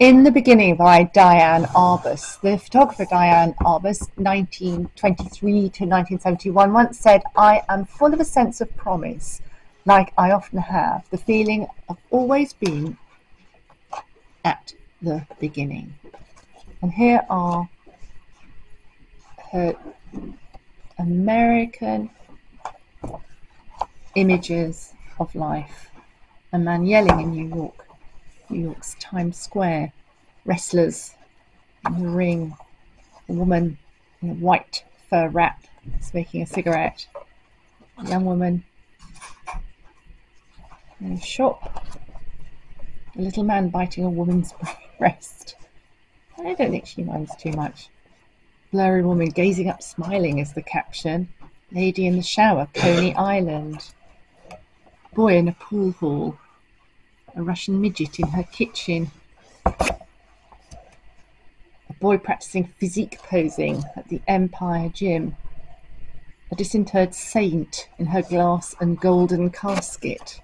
In the Beginning by Diane Arbus. The photographer Diane Arbus, 1923 to 1971, once said, "I am full of a sense of promise, like I often have, the feeling of always being at the beginning." And here are her American images of life. A man yelling in New York. New York's Times Square, wrestlers in the ring, a woman in a white fur wrap smoking a cigarette, a young woman in a shop, a little man biting a woman's breast. I don't think she minds too much. Blurry woman gazing up smiling is the caption. Lady in the shower, Coney Island. Boy in a pool hall. A Russian midget in her kitchen, a boy practicing physique posing at the Empire Gym, a disinterred saint in her glass and golden casket,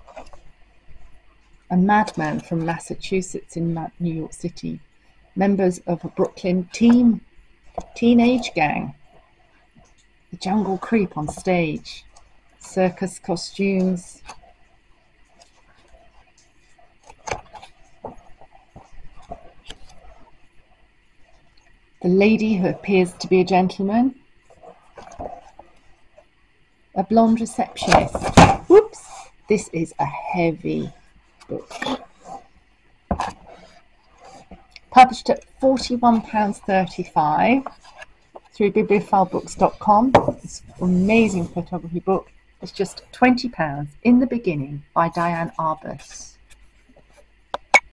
a madman from Massachusetts in New York City, members of a Brooklyn teenage gang, the jungle creep on stage, circus costumes, the lady who appears to be a gentleman, a blonde receptionist. Whoops, this is a heavy book. Published at £41.35 through bibliophilebooks.com. It's an amazing photography book. It's just £20. In the Beginning by Diane Arbus.